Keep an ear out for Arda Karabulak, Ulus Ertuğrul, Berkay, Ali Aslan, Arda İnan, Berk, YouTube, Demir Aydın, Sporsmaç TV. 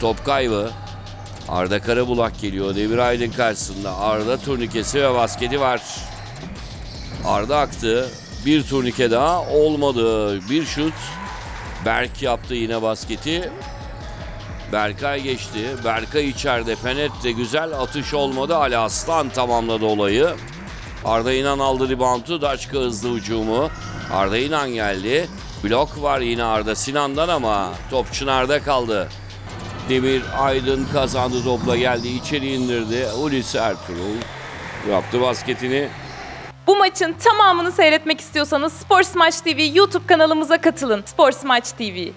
Top kaybı. Arda Karabulak geliyor. Demir Aydın karşısında. Arda turnikesi ve basketi var. Arda aktı. Bir turnike daha olmadı. Bir şut. Berk yaptı yine basketi. Berkay geçti. Berkay içeride. Penette güzel. Atış olmadı. Ali Aslan tamamladı olayı. Arda İnan aldı reboundu. Daçka hızlı ucumu. Arda İnan geldi. Blok var yine Arda Sinan'dan ama top Çınar'da kaldı. Demir Aydın kazandı topla, geldi içeri indirdi. Ulus Ertuğrul yaptı basketini. Bu maçın tamamını seyretmek istiyorsanız Sporsmaç TV YouTube kanalımıza katılın. Sporsmaç TV.